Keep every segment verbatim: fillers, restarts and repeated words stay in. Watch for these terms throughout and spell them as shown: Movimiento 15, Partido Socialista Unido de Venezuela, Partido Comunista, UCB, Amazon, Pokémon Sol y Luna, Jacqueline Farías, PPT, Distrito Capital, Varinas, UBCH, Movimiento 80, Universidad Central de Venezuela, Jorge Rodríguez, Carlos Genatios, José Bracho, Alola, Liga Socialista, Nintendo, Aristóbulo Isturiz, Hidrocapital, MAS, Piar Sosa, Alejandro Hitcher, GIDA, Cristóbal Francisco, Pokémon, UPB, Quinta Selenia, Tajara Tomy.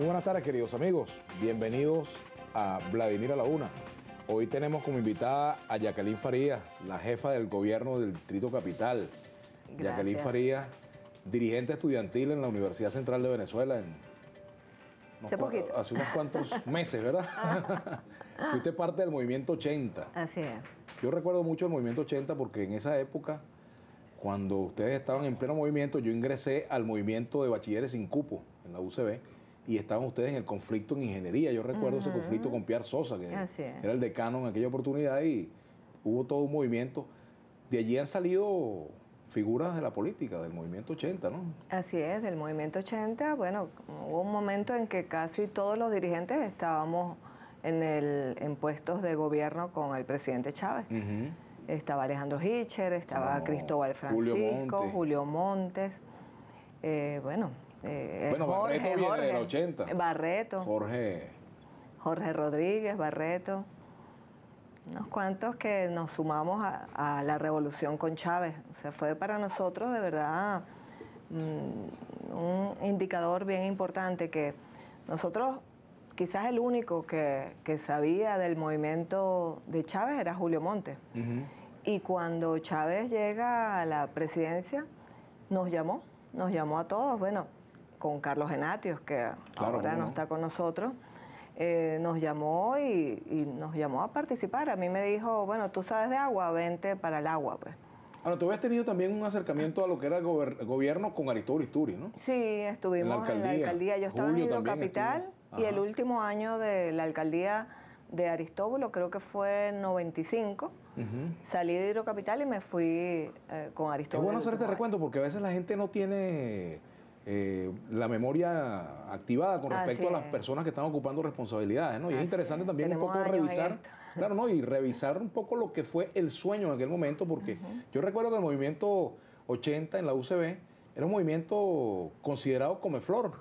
Muy buenas tardes, queridos amigos. Bienvenidos a Vladimira la Una. Hoy tenemos como invitada a Jacqueline Farías, la jefa del gobierno del Distrito Capital. Gracias. Jacqueline Farías, dirigente estudiantil en la Universidad Central de Venezuela en... Hace, poquito. hace unos cuantos meses, ¿verdad? Fuiste parte del Movimiento ochenta. Así es. Yo recuerdo mucho el Movimiento ochenta porque en esa época, cuando ustedes estaban en pleno movimiento, yo ingresé al movimiento de bachilleres sin cupo en la U C B y estaban ustedes en el conflicto en ingeniería. Yo recuerdo uh-huh. ese conflicto con Piar Sosa, que era el decano en aquella oportunidad, y hubo todo un movimiento. De allí han salido figuras de la política, del Movimiento ochenta, ¿no? Así es, del Movimiento ochenta, bueno, hubo un momento en que casi todos los dirigentes estábamos en, el, en puestos de gobierno con el presidente Chávez. Uh-huh. Estaba Alejandro Hitcher, estaba oh, Cristóbal Francisco, Julio Montes. Julio Montes eh, bueno, eh, bueno Jorge, Barreto viene Jorge, de la ochenta. Barreto. Jorge. Jorge Rodríguez, Barreto. Unos cuantos que nos sumamos a, a la revolución con Chávez. O sea, fue para nosotros de verdad um, un indicador bien importante, que nosotros, quizás el único que, que sabía del movimiento de Chávez era Julio Montes. Uh-huh. Y cuando Chávez llega a la presidencia, nos llamó, nos llamó a todos, bueno, con Carlos Genatios, que claro, ahora no está con nosotros. Eh, nos llamó y, y nos llamó a participar. A mí me dijo, bueno, tú sabes de agua, vente para el agua, pues. Ahora, tú habías tenido también un acercamiento a lo que era el gobierno con Aristóbulo Isturiz, ¿no? Sí, estuvimos en la alcaldía. En la alcaldía. Yo estaba Julio en Hidrocapital y el último año de la alcaldía de Aristóbulo, creo que fue en noventa y cinco. Uh-huh. Salí de Hidrocapital y me fui eh, con Aristóbulo. Es bueno hacer este recuento porque a veces la gente no tiene... Eh, la memoria activada con respecto a las personas que están ocupando responsabilidades, ¿no? Y es interesante también un poco revisar, claro, ¿no? Y revisar un poco lo que fue el sueño en aquel momento, porque uh-huh. yo recuerdo que el Movimiento ochenta en la U C B era un movimiento considerado comeflor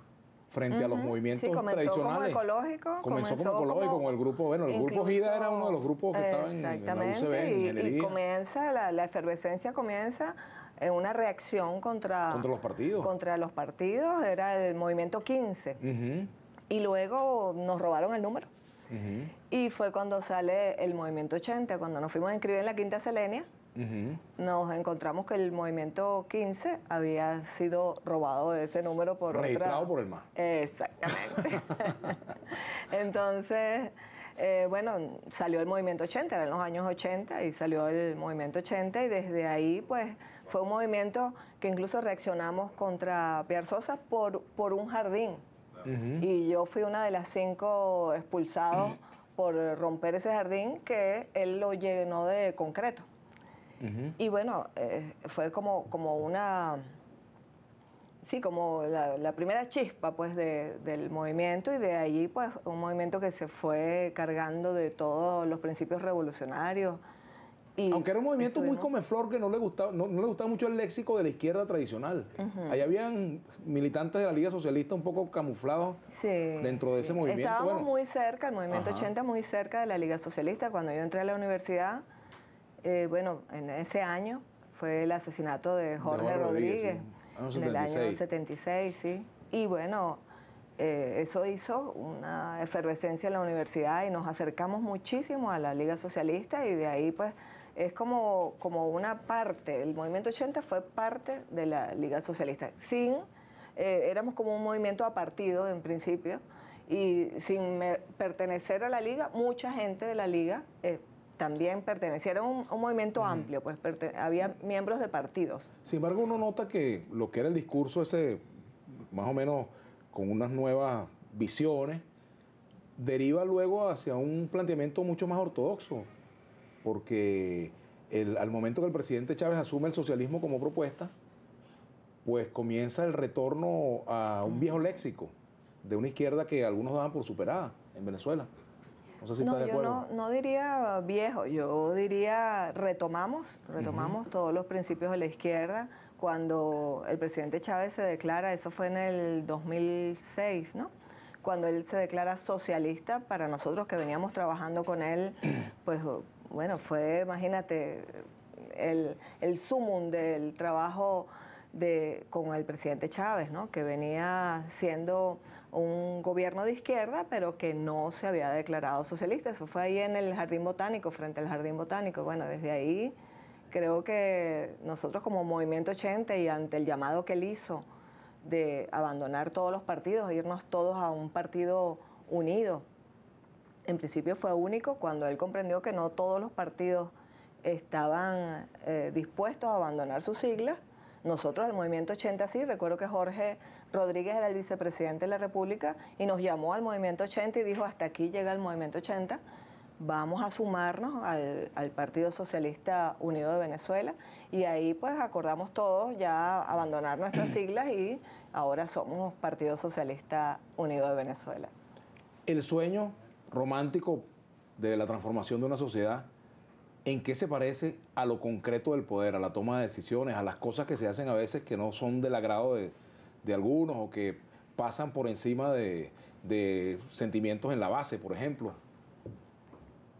frente uh-huh. a los movimientos sí, tradicionales. Como ecológico, comenzó, comenzó como ecológico, como, con el grupo, bueno, el incluso, grupo GIDA era uno de los grupos que estaba en, en la U C B, en ingeniería. Y comienza, la, la efervescencia comienza en una reacción contra... Contra los partidos. Contra los partidos, era el Movimiento quince. Uh-huh. Y luego nos robaron el número. Uh-huh. Y fue cuando sale el Movimiento ochenta, cuando nos fuimos a inscribir en la Quinta Selenia, uh-huh. nos encontramos que el Movimiento quince había sido robado de ese número por otra... Registrado por el M A S. Exactamente. Entonces... Eh, bueno, salió el Movimiento ochenta, eran los años ochenta, y salió el Movimiento ochenta, y desde ahí, pues, fue un movimiento que incluso reaccionamos contra Piar Sosa por, por un jardín. Uh-huh. Y yo fui una de las cinco expulsados uh-huh. por romper ese jardín, que él lo llenó de concreto. Uh-huh. Y bueno, eh, fue como, como una... Sí, como la, la primera chispa, pues, de, del movimiento, y de allí, pues, un movimiento que se fue cargando de todos los principios revolucionarios. Y aunque era un movimiento muy comeflor, que no le gustaba, no, no le gustaba mucho el léxico de la izquierda tradicional. Uh-huh. Ahí habían militantes de la Liga Socialista un poco camuflados sí, dentro de sí. ese movimiento. Estábamos bueno. muy cerca, el Movimiento Ajá. ochenta muy cerca de la Liga Socialista. Cuando yo entré a la universidad, eh, bueno, en ese año fue el asesinato de Jorge, de Jorge Rodríguez. Rodríguez sí. En el año setenta y seis, sí. Y bueno, eh, eso hizo una efervescencia en la universidad y nos acercamos muchísimo a la Liga Socialista, y de ahí, pues, es como, como una parte. El Movimiento ochenta fue parte de la Liga Socialista. Sin, eh, éramos como un movimiento apartido en principio, y sin me, pertenecer a la Liga, mucha gente de la Liga eh, también pertenecieron a un, un movimiento uh-huh. amplio, pues había miembros de partidos. Sin embargo, uno nota que lo que era el discurso ese, más o menos con unas nuevas visiones, deriva luego hacia un planteamiento mucho más ortodoxo, porque el, al momento que el presidente Chávez asume el socialismo como propuesta, pues comienza el retorno a un viejo léxico de una izquierda que algunos daban por superada en Venezuela. No sé si no, estás de acuerdo. Yo no, no diría viejo, yo diría retomamos, retomamos uh-huh. todos los principios de la izquierda. Cuando el presidente Chávez se declara, eso fue en el dos mil seis, ¿no? Cuando él se declara socialista, para nosotros que veníamos trabajando con él, pues bueno, fue, imagínate, el, el sumum del trabajo de, con el presidente Chávez, ¿no?, que venía siendo un gobierno de izquierda, pero que no se había declarado socialista. Eso fue ahí en el Jardín Botánico, frente al Jardín Botánico. Bueno, desde ahí creo que nosotros como Movimiento ochenta y ante el llamado que él hizo de abandonar todos los partidos, irnos todos a un partido unido, en principio fue único cuando él comprendió que no todos los partidos estaban eh, dispuestos a abandonar sus siglas. Nosotros, el Movimiento ochenta, sí, recuerdo que Jorge Rodríguez era el vicepresidente de la República y nos llamó al Movimiento ochenta y dijo, hasta aquí llega el Movimiento ochenta, vamos a sumarnos al, al Partido Socialista Unido de Venezuela. Y ahí pues acordamos todos ya abandonar nuestras siglas y ahora somos Partido Socialista Unido de Venezuela. El sueño romántico de la transformación de una sociedad, ¿en qué se parece a lo concreto del poder, a la toma de decisiones, a las cosas que se hacen a veces que no son del agrado de, de algunos o que pasan por encima de, de sentimientos en la base, por ejemplo?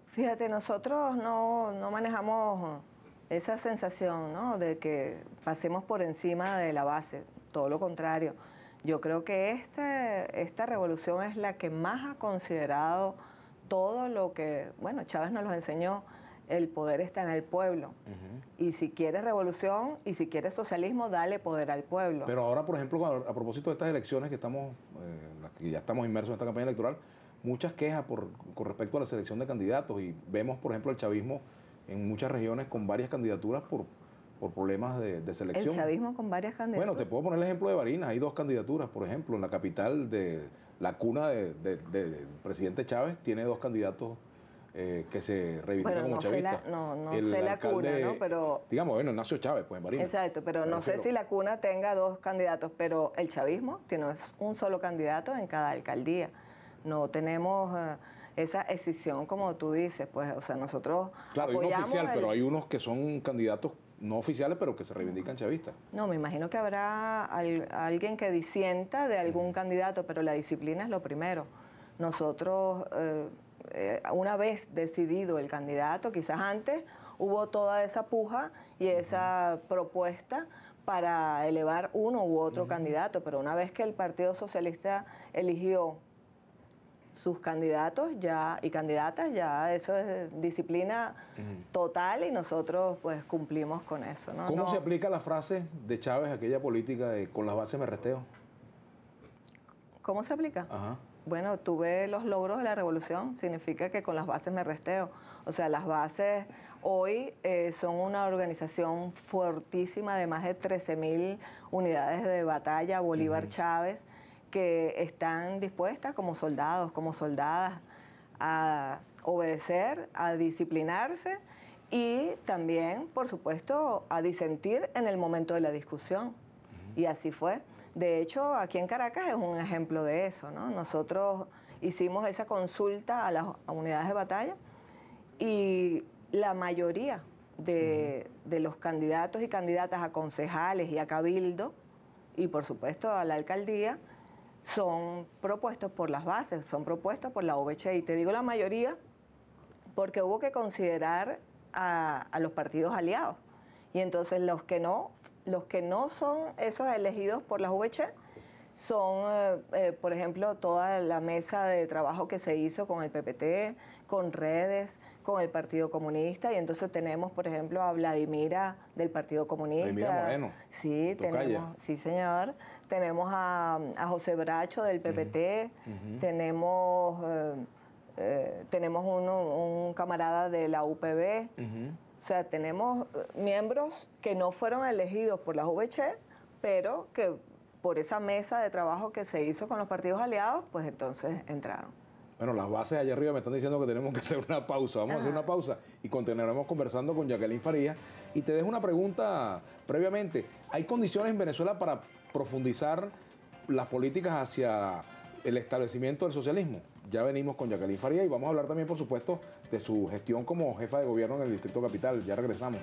Fíjate, nosotros no, no manejamos esa sensación, ¿no?, de que pasemos por encima de la base, todo lo contrario. Yo creo que este, esta revolución es la que más ha considerado todo lo que, bueno, Chávez nos lo enseñó. El poder está en el pueblo. Uh-huh. Y si quieres revolución y si quieres socialismo, dale poder al pueblo. Pero ahora, por ejemplo, a, a propósito de estas elecciones que estamos, eh, que ya estamos inmersos en esta campaña electoral, muchas quejas por, con respecto a la selección de candidatos. Y vemos, por ejemplo, el chavismo en muchas regiones con varias candidaturas por, por problemas de, de selección. El chavismo con varias candidaturas. Bueno, te puedo poner el ejemplo de Varinas. Hay dos candidaturas, por ejemplo, en la capital de la cuna de, de, de, del presidente Chávez, tiene dos candidatos Eh, que se reivindica bueno, como no chavista. Sé la, no no el sé la alcalde, cuna, ¿no? Pero, digamos, bueno, Ignacio Chávez, pues en Varinas. Exacto, pero no sé si la cuna tenga dos candidatos, pero el chavismo tiene un solo candidato en cada alcaldía. No tenemos uh, esa escisión como tú dices, pues, o sea, nosotros claro, hay uno oficial, el... pero hay unos que son candidatos no oficiales, pero que se reivindican chavistas. No, me imagino que habrá al, alguien que disienta de algún uh-huh. candidato, pero la disciplina es lo primero. Nosotros... Eh, Eh, una vez decidido el candidato, quizás antes hubo toda esa puja y uh-huh. esa propuesta para elevar uno u otro uh-huh. candidato, pero una vez que el Partido Socialista eligió sus candidatos ya y candidatas, ya eso es disciplina uh-huh. total y nosotros pues cumplimos con eso, ¿no? ¿Cómo no... se aplica la frase de Chávez, aquella política de con las bases me resteo? ¿Cómo se aplica? Ajá. Bueno, tuve los logros de la revolución, significa que con las bases me resteo. O sea, las bases hoy eh, son una organización fuertísima de más de trece mil unidades de batalla, Bolívar uh-huh. Chávez, que están dispuestas como soldados, como soldadas, a obedecer, a disciplinarse y también, por supuesto, a disentir en el momento de la discusión. Uh-huh. Y así fue. De hecho, aquí en Caracas es un ejemplo de eso, ¿no? Nosotros hicimos esa consulta a las unidades de batalla y la mayoría de, uh-huh. de los candidatos y candidatas a concejales y a cabildo y, por supuesto, a la alcaldía, son propuestos por las bases, son propuestos por la U B C H. Y te digo la mayoría porque hubo que considerar a, a los partidos aliados. Y entonces los que no... Los que no son esos elegidos por las U B C H son, eh, eh, por ejemplo, toda la mesa de trabajo que se hizo con el P P T, con redes, con el Partido Comunista. Y entonces tenemos, por ejemplo, a Vladimira del Partido Comunista. Vladimira Moreno. Sí, tenemos, sí señor. Tenemos a, a José Bracho del P P T. Uh-huh. Uh-huh. Tenemos, eh, eh, tenemos uno, un camarada de la U P B. Uh-huh. O sea, tenemos miembros que no fueron elegidos por las U B C H, pero que por esa mesa de trabajo que se hizo con los partidos aliados, pues entonces entraron. Bueno, las bases allá arriba me están diciendo que tenemos que hacer una pausa. Vamos Ajá. a hacer una pausa y continuaremos conversando con Jacqueline Farías. Y te dejo una pregunta previamente. ¿Hay condiciones en Venezuela para profundizar las políticas hacia el establecimiento del socialismo? Ya venimos con Jacqueline Farías y vamos a hablar también, por supuesto, de su gestión como jefa de gobierno en el Distrito Capital. Ya regresamos.